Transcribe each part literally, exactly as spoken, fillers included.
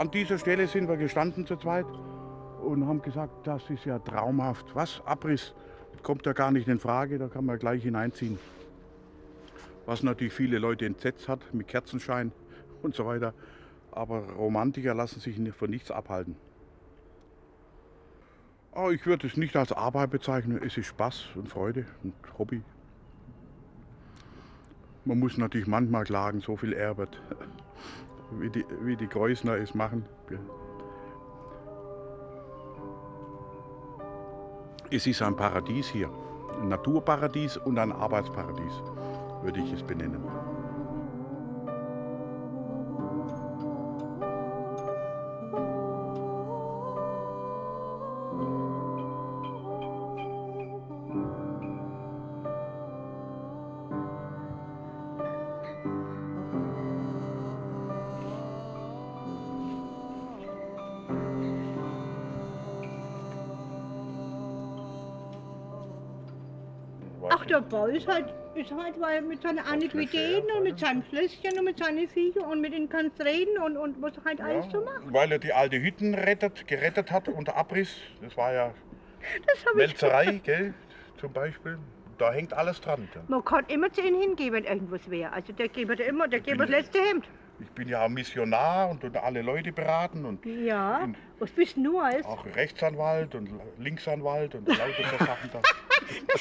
An dieser Stelle sind wir gestanden zu zweit und haben gesagt, das ist ja traumhaft. Was? Abriss? Kommt ja gar nicht in Frage, da kann man gleich hineinziehen. Was natürlich viele Leute entsetzt hat, mit Kerzenschein und so weiter. Aber Romantiker lassen sich von nichts abhalten. Aber ich würde es nicht als Arbeit bezeichnen, es ist Spaß und Freude und Hobby. Man muss natürlich manchmal klagen, so viel Erbert. Wie die, wie die Creußener es machen. Es ist ein Paradies hier, ein Naturparadies und ein Arbeitsparadies, würde ich es benennen. Ach, der Bau ist halt, ist halt weil mit seinen Antiquitäten und mit seinem Schlösschen und mit seinen Viechern und mit den kannst reden und, und was halt ja, alles so macht. Weil er die alte Hütten rettet, gerettet hat unter Abriss. Das war ja das Mälzerei, gell, zum Beispiel. Da hängt alles dran. Dann. Man kann immer zu ihnen hingehen, wenn irgendwas wäre. Also der gibt immer, der gibt das letzte Hemd. Ich bin ja Missionar und, und alle Leute beraten. Und ja, und was bist du nur als? Auch Rechtsanwalt und Linksanwalt und lauter so Sachen da. Das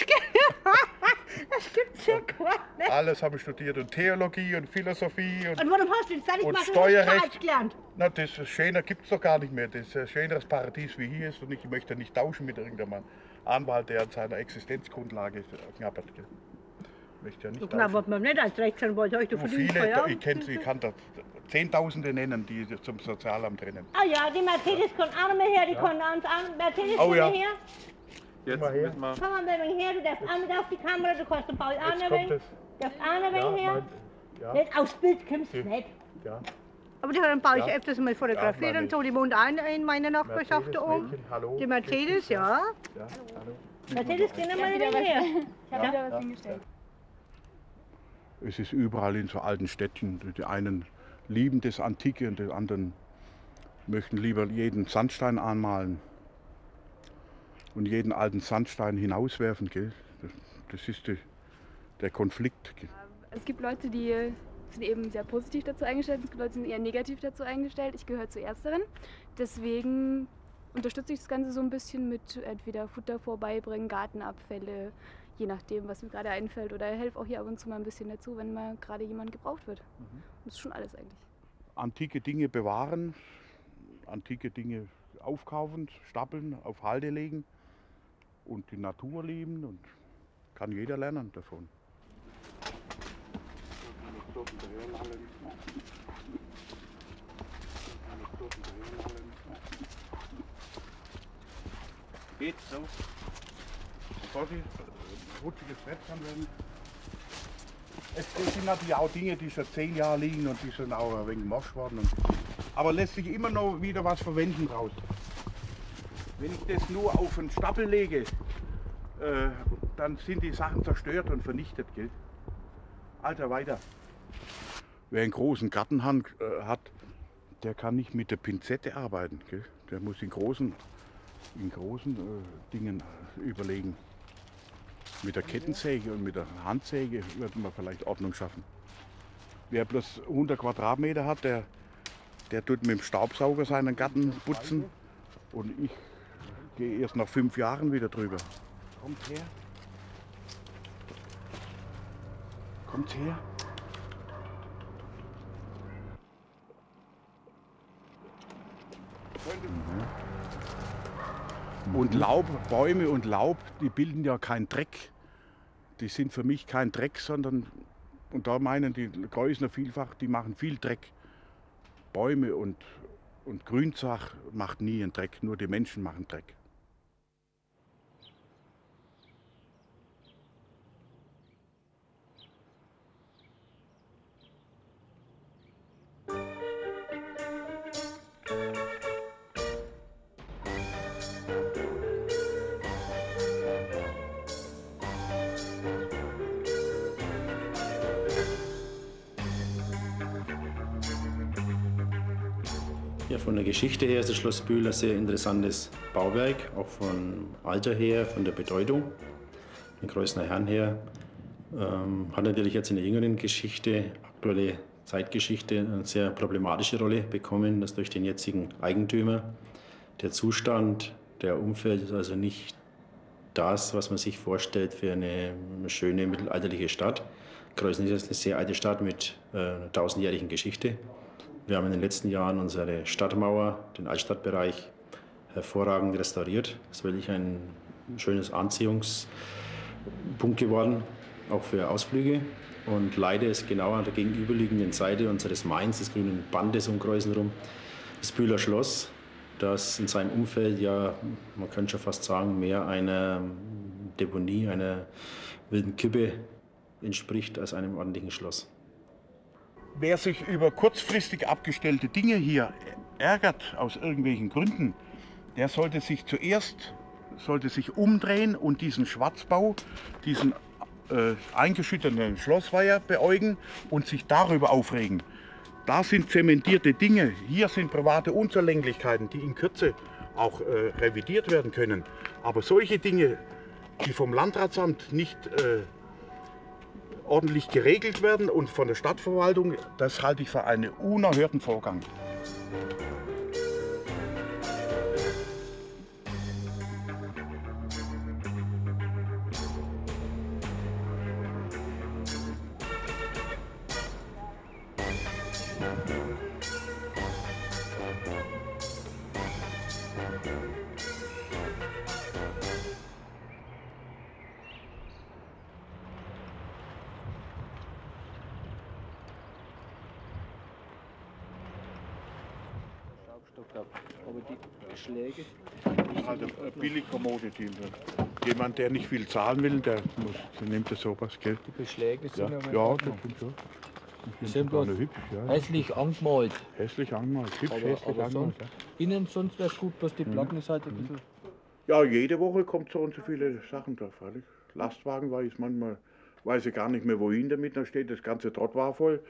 gibt's ja gar nicht. Alles habe ich studiert und Theologie und Philosophie und, und warum hast du das nicht und Steuerrecht gelernt? Na, das Schöne gibt es doch gar nicht mehr. Das ist ein schöneres Paradies wie hier ist und ich möchte nicht tauschen mit irgendeinem Anwalt, der an seiner Existenzgrundlage knabbert. Ja nicht so knabbert man nicht als Rechtsanwalt, euch du verdienst viele, ja? Ich, kenn, ich kann da Zehntausende nennen, die zum Sozialamt rennen. Ah oh ja, die Mercedes ja. Kommt Arme her, die ja. Kommen an, Mercedes oh, ja. Her. Jetzt mal her. Mal. Komm mal ein wenig her, du darfst einmal auf die Kamera, du kannst den Paul annehmen. Du darfst einmal ein wenig her. Ja. Nicht aufs Bild kommst du nicht. Ja. Aber die haben Paul ja. Ich öfters mal fotografiert ja, und so, die wohnt ein in meiner Nachbarschaft da oben. Hallo. Die Mercedes, ja. Ja. Hallo. Mercedes, geh mal ein wenig her. Ich habe wieder was hingestellt. Es ist überall in so alten Städten. Die einen lieben das Antike und die anderen möchten lieber jeden Sandstein anmalen und jeden alten Sandstein hinauswerfen. Gell? Das ist die, der Konflikt. Es gibt Leute, die sind eben sehr positiv dazu eingestellt, es gibt Leute, die sind eher negativ dazu eingestellt. Ich gehöre zu ersteren. Deswegen unterstütze ich das Ganze so ein bisschen mit entweder Futter vorbeibringen, Gartenabfälle, je nachdem, was mir gerade einfällt. Oder helfe auch hier ab und zu mal ein bisschen dazu, wenn mal gerade jemand gebraucht wird. Mhm. Das ist schon alles eigentlich. Antike Dinge bewahren, antike Dinge aufkaufen, stapeln, auf Halde legen und die Natur lieben. Und kann jeder lernen davon. Geht so. Vorsicht, rutschiges Brett kann werden. Es sind natürlich auch Dinge, die schon zehn Jahre liegen und die sind auch ein wenig morsch worden. Und, aber lässt sich immer noch wieder was verwenden draus. Wenn ich das nur auf den Stapel lege, äh, dann sind die Sachen zerstört und vernichtet, gell? Alter, weiter. Wer einen großen Garten äh, hat, der kann nicht mit der Pinzette arbeiten, gell? Der muss den großen in großen äh, Dingen überlegen. Mit der Kettensäge und mit der Handsäge wird man vielleicht Ordnung schaffen. Wer bloß hundert Quadratmeter hat, der, der tut mit dem Staubsauger seinen Garten putzen. Und ich gehe erst nach fünf Jahren wieder drüber. Kommt her. Kommt her. Mhm. Und Laub, Bäume und Laub, die bilden ja keinen Dreck. Die sind für mich kein Dreck, sondern, und da meinen die Creußener vielfach, die machen viel Dreck. Bäume und, und Grünsach macht nie einen Dreck, nur die Menschen machen Dreck. Ja, von der Geschichte her ist das Schloss Bühl ein sehr interessantes Bauwerk, auch von Alter her, von der Bedeutung, den Creußener Herren her. Ähm, hat natürlich jetzt in der jüngeren Geschichte, aktuelle Zeitgeschichte, eine sehr problematische Rolle bekommen, dass durch den jetzigen Eigentümer der Zustand, der Umfeld ist also nicht das, was man sich vorstellt für eine schöne mittelalterliche Stadt. Creußen ist jetzt eine sehr alte Stadt mit äh, tausendjährigen Geschichte. Wir haben in den letzten Jahren unsere Stadtmauer, den Altstadtbereich, hervorragend restauriert. Das ist wirklich ein schönes Anziehungspunkt geworden, auch für Ausflüge. Und leider ist genau an der gegenüberliegenden Seite unseres Mainz, des grünen Bandes um Creußen rum, das Bühler Schloss, das in seinem Umfeld ja, man könnte schon fast sagen, mehr einer Deponie, einer wilden Kippe entspricht als einem ordentlichen Schloss. Wer sich über kurzfristig abgestellte Dinge hier ärgert, aus irgendwelchen Gründen, der sollte sich zuerst sollte sich umdrehen und diesen Schwarzbau, diesen äh, eingeschütteten Schlossweiher beäugen und sich darüber aufregen. Da sind zementierte Dinge, hier sind private Unzulänglichkeiten, die in Kürze auch äh, revidiert werden können. Aber solche Dinge, die vom Landratsamt nicht äh, ordentlich geregelt werden und von der Stadtverwaltung, das halte ich für einen unerhörten Vorgang. Aber die Schläge. Das ist halt eine billige Commodity. Jemand, der nicht viel zahlen will, der, muss, der nimmt das sowas, gell? Die Beschläge sind ja, ja, das sind schon. Die sind bloß ja, hässlich angemalt. Hässlich angemalt, hübsch, aber, hässlich aber angemalt. Sonst, ja. Innen sonst wäre es gut, bloß die Platten ist halt ein bisschen. Ja, jede Woche kommt so und so viele Sachen drauf. Halt. Lastwagen weiß manchmal, weiß ich gar nicht mehr, wohin damit. Da steht das ganze Trott war voll.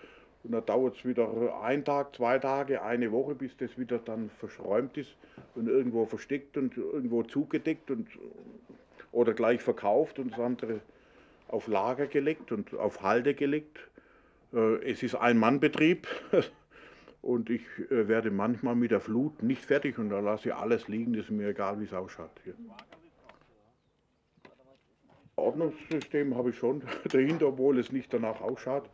Und da dauert es wieder einen Tag, zwei Tage, eine Woche, bis das wieder dann verschräumt ist und irgendwo versteckt und irgendwo zugedeckt und, oder gleich verkauft und das andere auf Lager gelegt und auf Halde gelegt. Es ist ein Mannbetrieb und ich werde manchmal mit der Flut nicht fertig und da lasse ich alles liegen, das ist mir egal, wie es ausschaut. Hier. Ordnungssystem habe ich schon dahinter, obwohl es nicht danach ausschaut.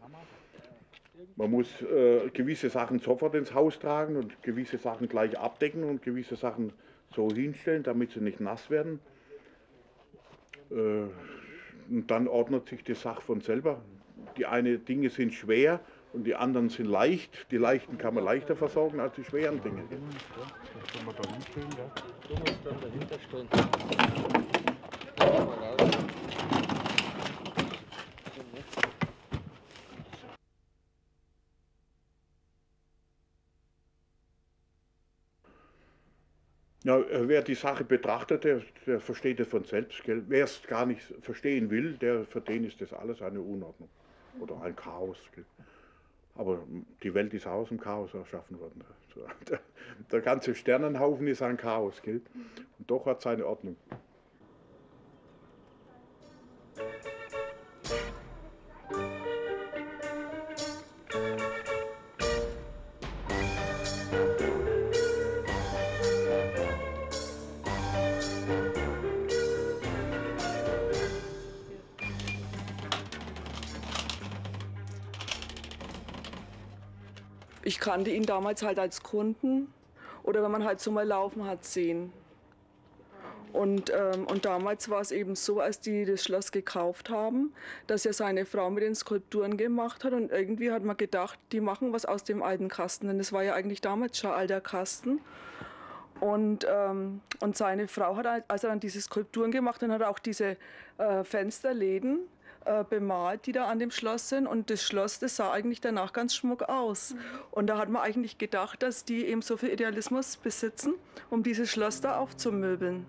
Man muss äh, gewisse Sachen sofort ins Haus tragen und gewisse Sachen gleich abdecken und gewisse Sachen so hinstellen, damit sie nicht nass werden. Äh, und dann ordnet sich die Sache von selber. Die einen Dinge sind schwer und die anderen sind leicht. Die leichten kann man leichter versorgen als die schweren Dinge. Du musst dann dahinter stehen. Ja, wer die Sache betrachtet, der, der versteht es von selbst. Gell? Wer es gar nicht verstehen will, der, für den ist das alles eine Unordnung oder ein Chaos. Gell? Aber die Welt ist aus dem Chaos erschaffen worden. Der, der ganze Sternenhaufen ist ein Chaos. Gell? Und doch hat es seine Ordnung. Ich kannte ihn damals halt als Kunden oder wenn man halt so mal laufen hat sehen. Und, ähm, und damals war es eben so, als die das Schloss gekauft haben, dass ja seine Frau mit den Skulpturen gemacht hat. Und irgendwie hat man gedacht, die machen was aus dem alten Kasten. Denn es war ja eigentlich damals schon alter Kasten. Und, ähm, und seine Frau hat, als er dann diese Skulpturen gemacht hat, hat er auch diese äh, Fensterläden äh, bemalt, die da an dem Schloss sind. Und das Schloss, das sah eigentlich danach ganz schmuck aus. Mhm. Und da hat man eigentlich gedacht, dass die eben so viel Idealismus besitzen, um dieses Schloss da aufzumöbeln.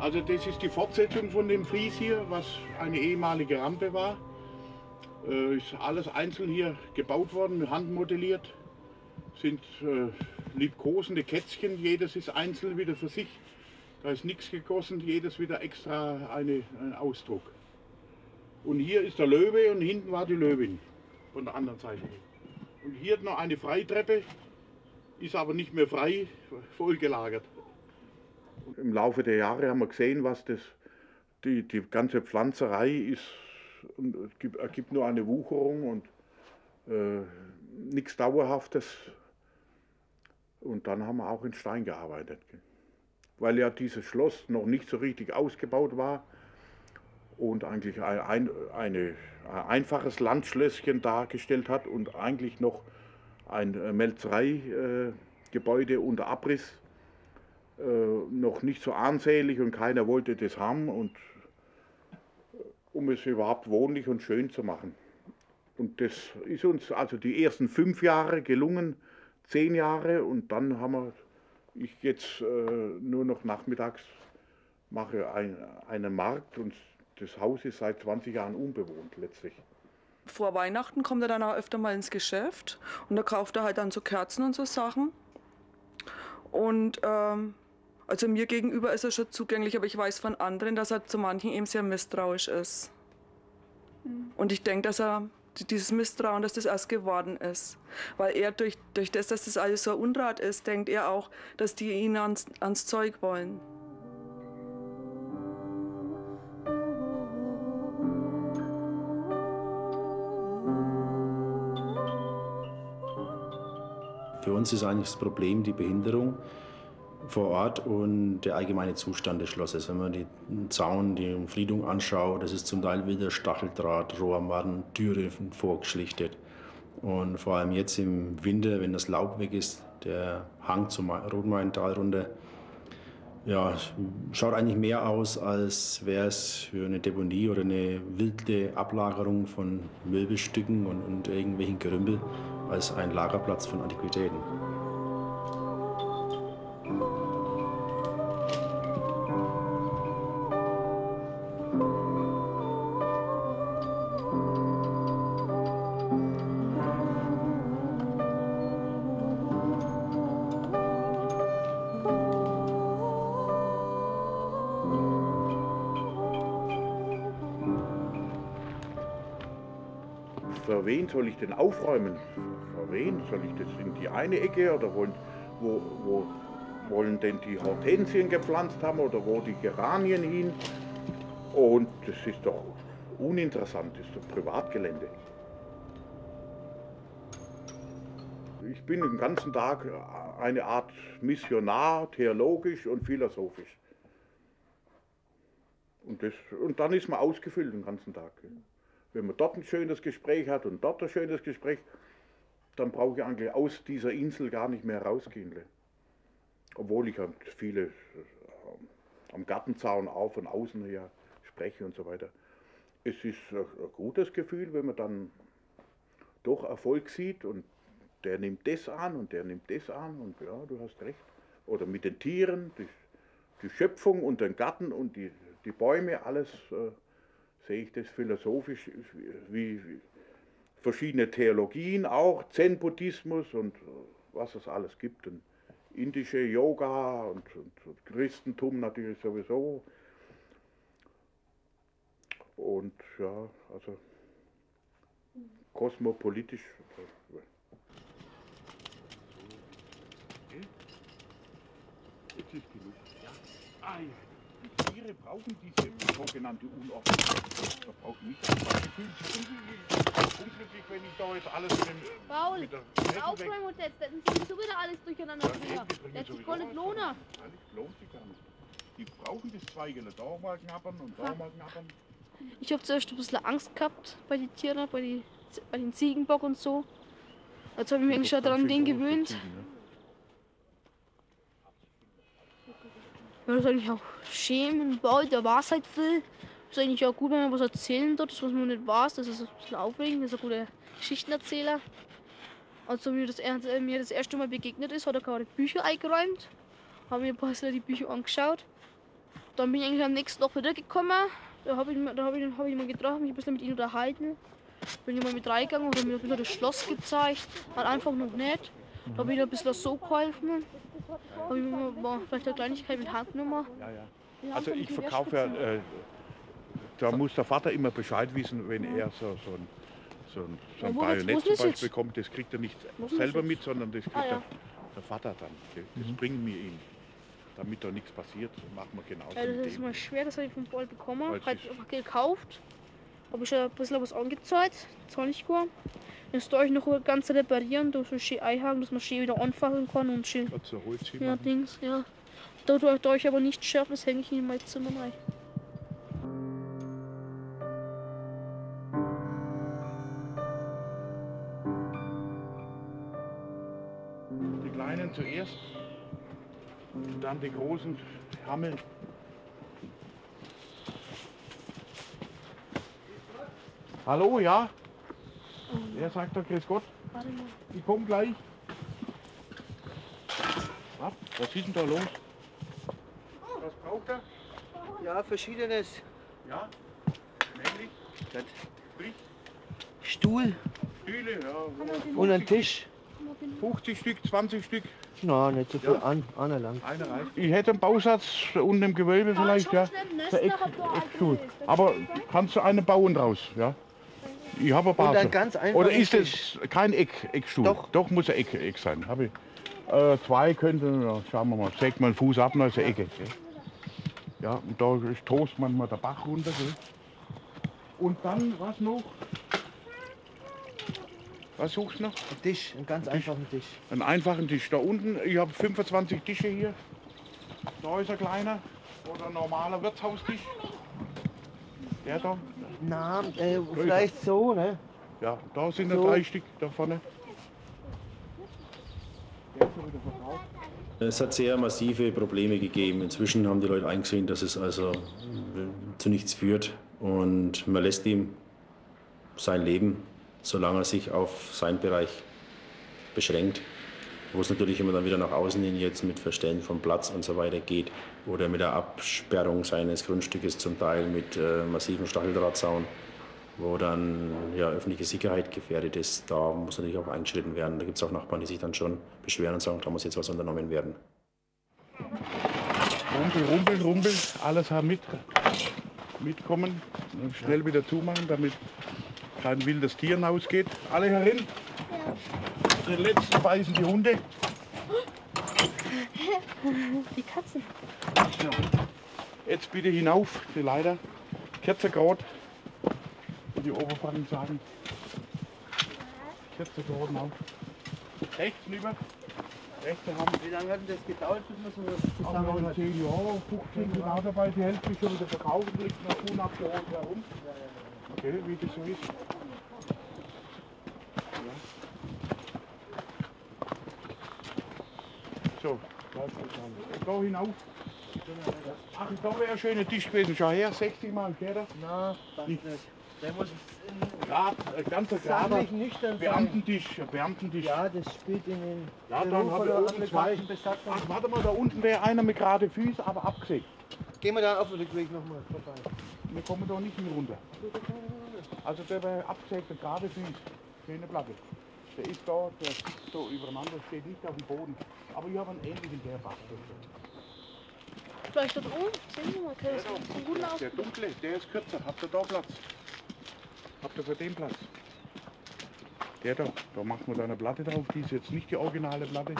Also das ist die Fortsetzung von dem Fries hier, was eine ehemalige Rampe war. Äh, ist alles einzeln hier gebaut worden, handmodelliert. Sind äh, liebkosende Kätzchen, jedes ist einzeln wieder für sich. Da ist nichts gegossen, jedes wieder extra eine, ein Ausdruck. Und hier ist der Löwe und hinten war die Löwin von der anderen Seite. Und hier noch eine Freitreppe, ist aber nicht mehr frei, vollgelagert. Im Laufe der Jahre haben wir gesehen, was das, die, die ganze Pflanzerei ist, und es gibt, es gibt nur eine Wucherung und äh, nichts Dauerhaftes. Und dann haben wir auch in Stein gearbeitet, weil ja dieses Schloss noch nicht so richtig ausgebaut war und eigentlich ein, ein, eine, ein einfaches Landschlösschen dargestellt hat und eigentlich noch ein Mälzerei-Gebäude unter Abriss. Äh, noch nicht so armselig und keiner wollte das haben, und um es überhaupt wohnlich und schön zu machen. Und das ist uns also die ersten fünf Jahre gelungen, zehn Jahre, und dann haben wir, ich jetzt äh, nur noch nachmittags mache ein, einen Markt, und das Haus ist seit zwanzig Jahren unbewohnt letztlich. Vor Weihnachten kommt er dann auch öfter mal ins Geschäft und da kauft er halt dann so Kerzen und so Sachen. Und ähm, also mir gegenüber ist er schon zugänglich, aber ich weiß von anderen, dass er zu manchen eben sehr misstrauisch ist. Mhm. Und ich denke, dass er dieses Misstrauen, dass das erst geworden ist. Weil er durch, durch das, dass das alles so ein Unrat ist, denkt er auch, dass die ihn ans, ans Zeug wollen. Für uns ist eigentlich das Problem die Behinderung vor Ort und der allgemeine Zustand des Schlosses. Wenn man den Zaun, die Umfriedung anschaut, das ist zum Teil wieder Stacheldraht, Rohrmatten, Türen vorgeschlichtet. Und vor allem jetzt im Winter, wenn das Laub weg ist, der Hang zum Rotmaintal runter, ja, schaut eigentlich mehr aus, als wäre es für eine Deponie oder eine wilde Ablagerung von Möbelstücken und, und irgendwelchen Gerümpel, als ein Lagerplatz von Antiquitäten. Für wen soll ich denn aufräumen? Für wen soll ich das in die eine Ecke, oder wollen, wo, wo wollen denn die Hortensien gepflanzt haben oder wo die Geranien hin? Und das ist doch uninteressant, das ist doch Privatgelände. Ich bin den ganzen Tag eine Art Missionar, theologisch und philosophisch. Und, das, und dann ist man ausgefüllt den ganzen Tag. Wenn man dort ein schönes Gespräch hat und dort ein schönes Gespräch, dann brauche ich eigentlich aus dieser Insel gar nicht mehr rausgehen. Obwohl ich viele am Gartenzaun auch von außen her spreche und so weiter. Es ist ein gutes Gefühl, wenn man dann doch Erfolg sieht und der nimmt das an und der nimmt das an und ja, du hast recht. Oder mit den Tieren, die, die Schöpfung und den Garten und die, die Bäume, alles. Sehe ich das philosophisch wie verschiedene Theologien, auch Zen-Buddhismus und was es alles gibt, und indische Yoga und, und, und Christentum natürlich sowieso. Und ja, also kosmopolitisch. Jetzt ist genug. Ja. Ah, ja. Die Tiere brauchen diese sogenannte Unordnung. Da brauchen nicht. Unglücklich, wenn ich da jetzt alles mit dem. Paul, mit der auf mein Hotel, dann sind so wieder alles durcheinander. Ja, das ist gar nicht lohnt. Die brauchen das Zweigele. Da mal knabbern und da mal knabbern. Ich habe zuerst ein bisschen Angst gehabt bei den Tieren, bei, die, bei den Ziegenbock und so. Jetzt habe ich mich eigentlich schon daran den gewöhnt. Ziegen, ne? Man muss eigentlich auch schämen, Bau der Wahrheit will. Das ist eigentlich auch gut, wenn man was erzählen dort, was man nicht weiß. Das ist ein bisschen aufregend, das ist ein guter Geschichtenerzähler. Als mir das, mir das erste Mal begegnet ist, hat er gerade Bücher eingeräumt. Haben mir ein paar die Bücher angeschaut. Dann bin ich eigentlich am nächsten Tag wieder gekommen. Da habe ich, hab ich, hab ich mal getroffen, mich ein bisschen mit ihm unterhalten. Bin ich mal mit reingegangen und mir ein bisschen das Schloss gezeigt. Hat einfach noch nicht. Da habe ich ein bisschen so geholfen. Habe ich mir mal vielleicht eine Kleinigkeit mit Handnummer. Ja, ja. Also ich verkaufe ja, äh, da muss der Vater immer Bescheid wissen, wenn ja. er so, so ein, so ein, so ein ja, Bajonett zum Beispiel bekommt. Das kriegt er nicht wo selber mit, sondern das kriegt ah, ja. der, der Vater dann. Das mhm. bringen wir ihm, damit da nichts passiert. Das machen wir genauso. Ja, das mit ist dem. Mal schwer, das habe ich vom Ball bekommen. Habe ich einfach gekauft. Habe ich schon ein bisschen was angezahlt. zwanzig Euro. Jetzt da ich noch ganz reparieren, da so schön einhaken, dass man schön wieder anfassen kann und schön. Also Holz ja, Dings, ja. Da, da, da ich aber nicht schaffe, das hänge ich in mein Zimmer rein. Die Kleinen zuerst, und dann die großen Hammeln. Hallo, ja? Er sagt doch, grüß Gott, ich komme gleich. Was ist denn da los? Was braucht er? Ja, verschiedenes. Ja, nämlich? Sprich. Stuhl. Stühle, ja. Und ein Tisch. fünfzig Stück, zwanzig Stück. Na, no, nicht so viel, ja. an, einer lang. Eine ich hätte einen Bausatz unten im Gewölbe vielleicht, ja. Eckstuhl. Aber kannst du einen bauen draus, ja? Ich habe eine Basis. Ganz oder ist es kein Eck, Eckstuhl? Doch. Doch muss ein Eck, Eck sein. Hab ich. Äh, zwei könnten, ja, schauen wir mal, zeigt mal den Fuß ab, dann ist eine Ecke. Ja, und da stoßt man mal den Bach runter. Gell? Und dann, was noch? Was suchst du noch? Ein Tisch, einen ganz Tisch. einfachen Tisch. Einen einfachen Tisch. Da unten, ich habe fünfundzwanzig Tische hier. Da ist ein kleiner oder ein normaler Wirtshaustisch. Der da. Na, äh, vielleicht so, ne? Ja, da sind so. Drei Stück da vorne. Es hat sehr massive Probleme gegeben. Inzwischen haben die Leute eingesehen, dass es also zu nichts führt. Und man lässt ihm sein Leben, solange er sich auf seinen Bereich beschränkt. Wo es natürlich immer dann wieder nach außen hin jetzt mit Verstellen von Platz und so weiter geht oder mit der Absperrung seines Grundstückes zum Teil mit äh, massiven Stacheldrahtzaun, wo dann ja öffentliche Sicherheit gefährdet ist. Da muss natürlich auch eingeschritten werden. Da gibt es auch Nachbarn, die sich dann schon beschweren und sagen, da muss jetzt was unternommen werden. Rumpel, rumpel, rumpel, alles haben mit, mitkommen und schnell wieder zumachen, damit kein wildes Tier hinausgeht. Alle herin. Den letzten beißen die Hunde. Die Katzen. Ja. Jetzt bitte hinauf, die Leiter. vierzehn Grad. Die Oberfranken sagen. vierzehn Grad hinauf. Rechts rüber. Rechts haben. Wie lange hat denn das gedauert, bis man so zusammen hat? zehn Jahre, fünfzehn, genau dabei. Die Hälfte ist schon wieder verkauft, liegt noch unabgeholt herum. Okay, wie das so ist. So, da hinauf. Ach, da wäre ein schöner Tisch gewesen. Schau her, sechzig Mal, geht er? Nein, nicht. Der muss Grad, ein ganzer Grader, Beamtentisch, Beamtentisch. Ja, das spielt in den ja, dann haben wir oben zwei. Ach, warte mal, da unten wäre einer mit gerade Füßen, aber abgesägt. Gehen wir da auf den Rückweg nochmal vorbei. Wir kommen da nicht mehr runter. Also der wäre abgesägt, gerade Füße. schöne Platte. Der ist da, der sitzt so übereinander, steht nicht auf dem Boden. Aber ich habe einen ähnlichen, der passt. Vielleicht dort oben, sehen Sie mal, der ist so gut aus. Der dunkle, der ist kürzer. Habt ihr da Platz? Habt ihr für den Platz? Der da, da macht man da eine Platte drauf. Die ist jetzt nicht die originale Platte.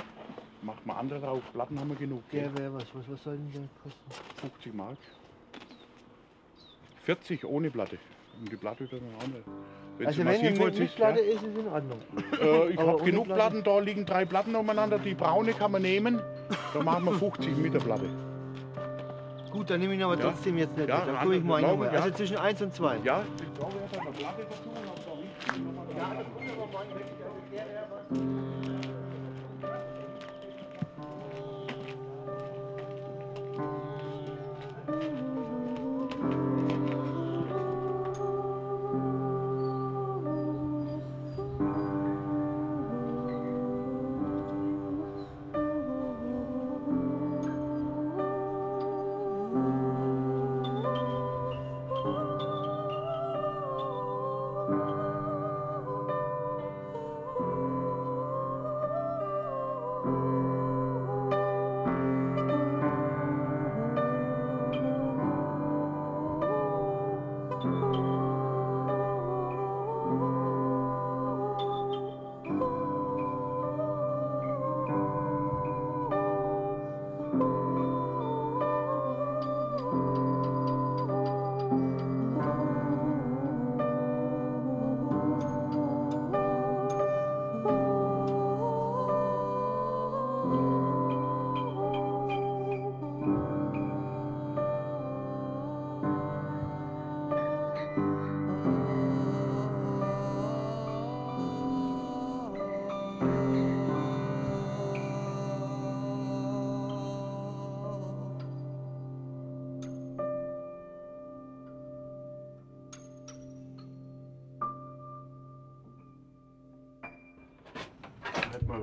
Macht man andere drauf. Platten haben wir genug. Der ja, wäre was. was. Was soll denn der kosten? fünfzig Mark. vierzig ohne Platte. Und die Platte dann eine andere. Wenn also wenn die Platte ist, ja, ist es in Ordnung. Äh, ich habe genug Platten. Platten, da liegen drei Platten umeinander. Die braune kann man nehmen. Da machen wir fünfzig Meter Platte. Gut, dann nehme ich ihn aber ja. trotzdem jetzt nicht. Ja, dann gucke ich mal einen Glauben, ja. Also zwischen eins und zwei. Ja.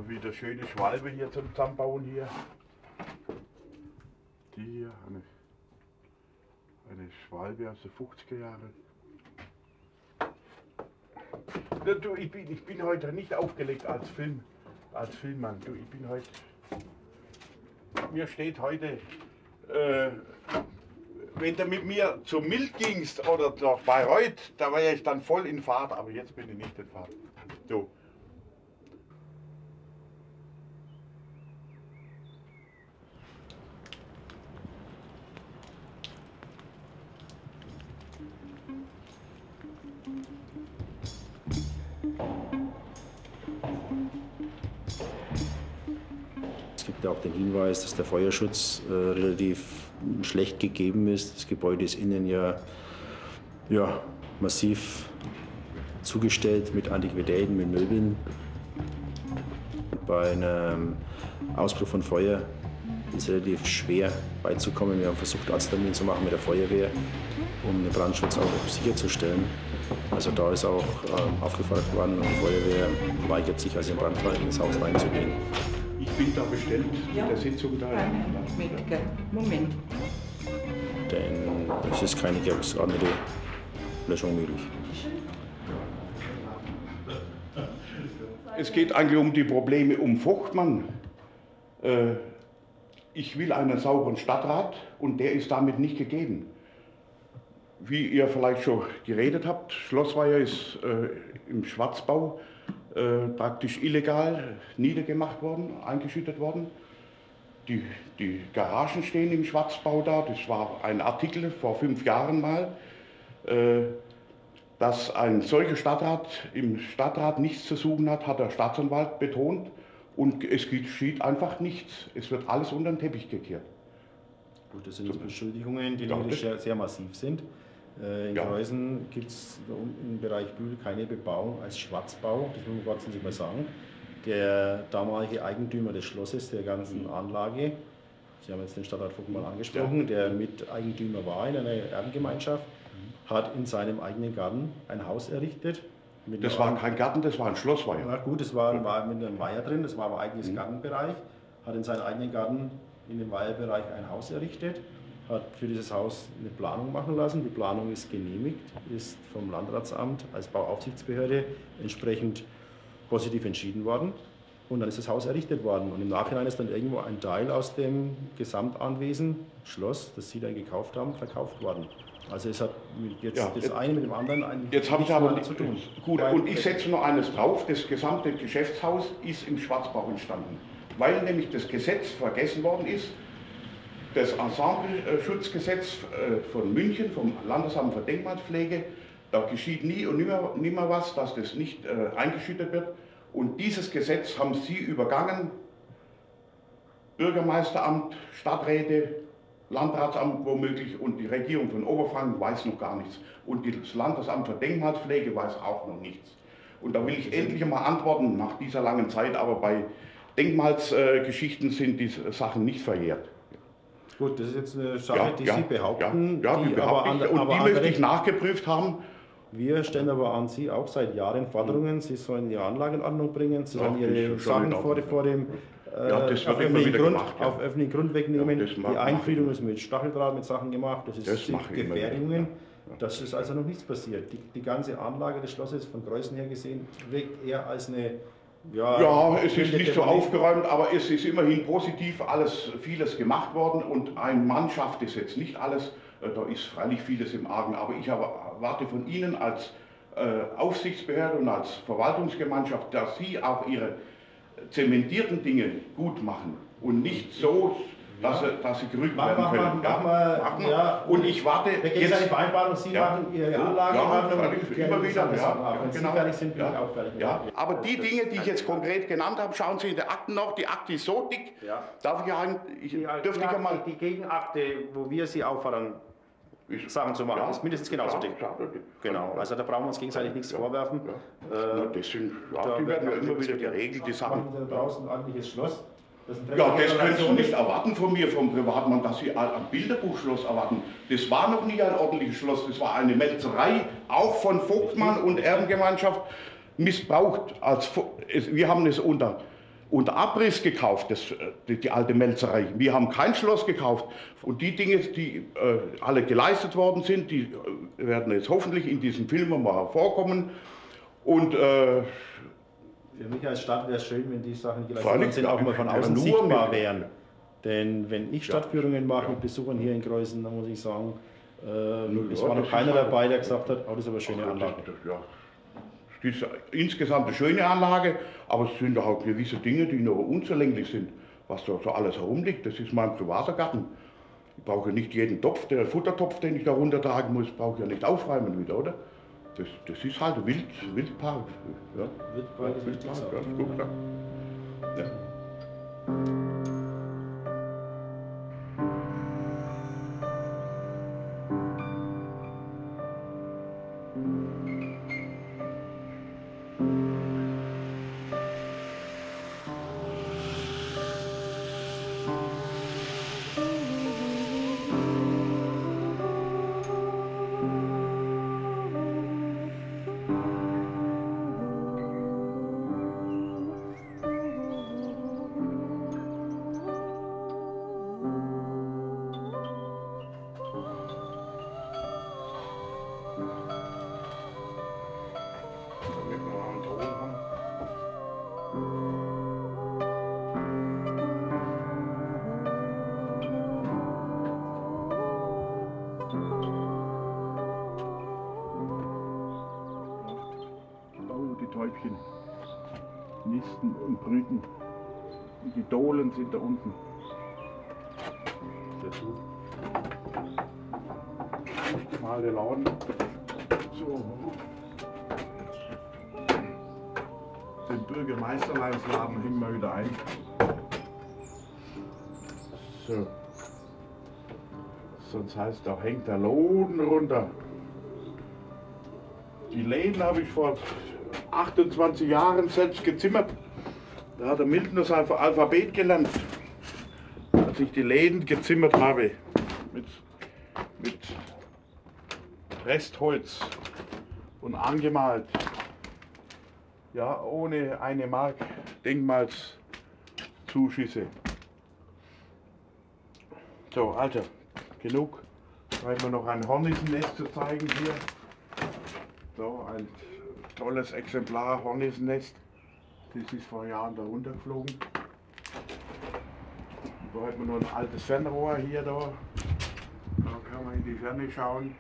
Wieder schöne Schwalbe hier zum Zusammenbauen hier. Die hier, eine, eine Schwalbe aus den fünfziger Jahren. Ja, du, ich bin, ich bin heute nicht aufgelegt als Film, als Filmmann. Du, ich bin heute, mir steht heute, äh, wenn du mit mir zu Mild gingst oder nach Bayreuth, da war ich dann voll in Fahrt, aber jetzt bin ich nicht in Fahrt. Du. Hinweis, dass der Feuerschutz äh, relativ schlecht gegeben ist. Das Gebäude ist innen ja, ja massiv zugestellt mit Antiquitäten, mit Möbeln. Bei einem Ausbruch von Feuer ist es relativ schwer beizukommen. Wir haben versucht, Arzttermin zu machen mit der Feuerwehr, um den Brandschutz auch sicherzustellen. Also da ist auch äh, aufgefordert worden, und die Feuerwehr weigert sich, also im Brandfall ins Haus reinzugehen. Ich bin da bestellt, ja, der Sitzung da. Moment. Denn es ist keine geordnete Löschung möglich. Es geht eigentlich um die Probleme um Vogtmann. Äh, ich will einen sauberen Stadtrat und der ist damit nicht gegeben. Wie ihr vielleicht schon geredet habt, Schlossweiher ist äh, im Schwarzbau. Äh, praktisch illegal niedergemacht worden, eingeschüttet worden. Die, die Garagen stehen im Schwarzbau da. Das war ein Artikel vor fünf Jahren mal, äh, dass ein solcher Stadtrat im Stadtrat nichts zu suchen hat, hat der Staatsanwalt betont. Und es geschieht einfach nichts. Es wird alles unter den Teppich gekehrt. Gut, das sind jetzt Beschuldigungen, die natürlich sehr, sehr massiv sind. In ja. Creußen gibt es im Bereich Bühl keine Bebauung als Schwarzbau, das muss man ganz nicht mehr sagen. Der damalige Eigentümer des Schlosses, der ganzen Anlage, Sie haben jetzt den Stadtrat Vogtmann angesprochen, der Miteigentümer war in einer Erbengemeinschaft, hat in seinem eigenen Garten ein Haus errichtet. Mit das war kein Garten, das war ein Schlossweiher. Na gut, das war, war mit einem Weiher drin, das war aber eigenes mhm. Gartenbereich, hat in seinem eigenen Garten in dem Weiherbereich ein Haus errichtet. hat für dieses Haus eine Planung machen lassen. Die Planung ist genehmigt, ist vom Landratsamt als Bauaufsichtsbehörde entsprechend positiv entschieden worden. Und dann ist das Haus errichtet worden. Und im Nachhinein ist dann irgendwo ein Teil aus dem Gesamtanwesen, Schloss, das Sie dann gekauft haben, verkauft worden. Also es hat jetzt ja, das jetzt, eine mit dem anderen eigentlich jetzt nichts ich aber nicht, zu tun. Gut, weil, und ich setze noch eines drauf. Das gesamte Geschäftshaus ist im Schwarzbach entstanden, weil nämlich das Gesetz vergessen worden ist. Das Ensembleschutzgesetz von München, vom Landesamt für Denkmalpflege, da geschieht nie und nimmer, nimmer was, dass das nicht äh, eingeschüttet wird. Und dieses Gesetz haben Sie übergangen, Bürgermeisteramt, Stadträte, Landratsamt womöglich, und die Regierung von Oberfranken weiß noch gar nichts. Und das Landesamt für Denkmalpflege weiß auch noch nichts. Und da will ich endlich mal antworten nach dieser langen Zeit, aber bei Denkmalsgeschichten äh, sind die Sachen nicht verjährt. Gut, das ist jetzt eine Sache, ja, die ja, Sie behaupten, ja, ja, die, die behaupte aber ich. Und aber die möchte ich nachgeprüft haben. Wir stellen aber an Sie auch seit Jahren Forderungen, Sie sollen Ihre Anlage in Ordnung bringen, Sie sollen Ihre Sachen vor, vor dem äh, ja, das auf, öffentlichen Grund, gemacht, ja. auf öffentlichen Grund wegnehmen. Ja, die Einfriedung ist mit Stacheldraht, mit Sachen gemacht, das ist das Gefährdungen. Ja. Das ist also noch nichts passiert. Die, die ganze Anlage des Schlosses von Creußen her gesehen wirkt eher als eine... Ja, ja, es ist nicht so aufgeräumt, aber es ist immerhin positiv alles, vieles gemacht worden, und ein Mann schafft es jetzt nicht alles, da ist freilich vieles im Argen, aber ich erwarte von Ihnen als äh, Aufsichtsbehörde und als Verwaltungsgemeinschaft, dass Sie auch Ihre zementierten Dinge gut machen und nicht so, dass, ja. sie, dass Sie gerügt mach, werden können. Mach, ja, mach, mach. Ja, und ich warte jetzt... Vereinbarung, Sie ja. machen Ihre ja, Anlage, ja, machen, ja, ich immer wieder, ja, ja, wenn genau. Sie fertig sind, bin ja. ich auch fertig. Ja. Ja. Aber die Dinge, die ich jetzt konkret genannt habe, schauen Sie in der Akten noch, die Akte ist so dick, ja. darf ich, ein, ich die, dürfte die, ich einmal... Die Gegenakte, wo wir Sie auffordern, Sachen zu machen, ja, ist mindestens genauso ja, dick. Ja, genau, also da brauchen wir uns gegenseitig nichts ja, vorwerfen. Ja. Äh, das sind, ja, da die werden ja immer wieder geregelt, die Sachen. Da draußen ein ordentliches Schloss. Das ja, das können Sie nicht erwarten von mir, vom Privatmann, dass Sie ein Bilderbuchschloss erwarten. Das war noch nie ein ordentliches Schloss, das war eine Mälzerei, auch von Vogtmann und Erbengemeinschaft missbraucht. Als, wir haben es unter, unter Abriss gekauft, das, die, die alte Mälzerei. Wir haben kein Schloss gekauft. Und die Dinge, die äh, alle geleistet worden sind, die äh, werden jetzt hoffentlich in diesen Filmen mal hervorkommen. Und... Äh, Für mich als Stadt wäre es schön, wenn die Sachen, die gleich sind, auch mal von außen sichtbar wären. Denn wenn ich Stadtführungen mache ja. mit Besuchern hier in Creußen, dann muss ich sagen, äh, Nö, es ja, war noch keiner dabei, der gesagt hat, oh, das ist aber eine schöne Anlage. Das, das, ja. das ist insgesamt eine schöne Anlage, aber es sind auch gewisse Dinge, die noch unzulänglich sind, was da so alles herumliegt. Das ist mein privater Garten. Ich brauche nicht jeden Topf, den Futtertopf, den ich da runtertragen muss, brauche ich ja nicht aufräumen wieder, oder? Das, das ist halt Wild, Wildpark. Ja. Wildpark ist Wildpark, ist ganz gut gesagt. Ja. Täubchen nisten und brüten. Die Dohlen sind da unten. Mal den Laden. So. Den Bürgermeisterleinsladen hängen wir wieder ein. So. Sonst heißt da hängt der Laden runter. Die Läden habe ich vor achtundzwanzig Jahren selbst gezimmert. Da hat der Milton das Alphabet gelernt, als ich die Läden gezimmert habe mit, mit Restholz und angemalt. Ja, ohne eine Mark Denkmalszuschüsse. So, also, genug. Da haben wir noch ein Hornissennest zu zeigen hier. So, ein tolles Exemplar Hornissennest. Das ist vor Jahren da runtergeflogen. Da hat man noch ein altes Fernrohr hier da. Da kann man in die Ferne schauen.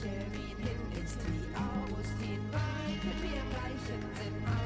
Wie hin ist wie Augustin, weit mit mir reichen sind.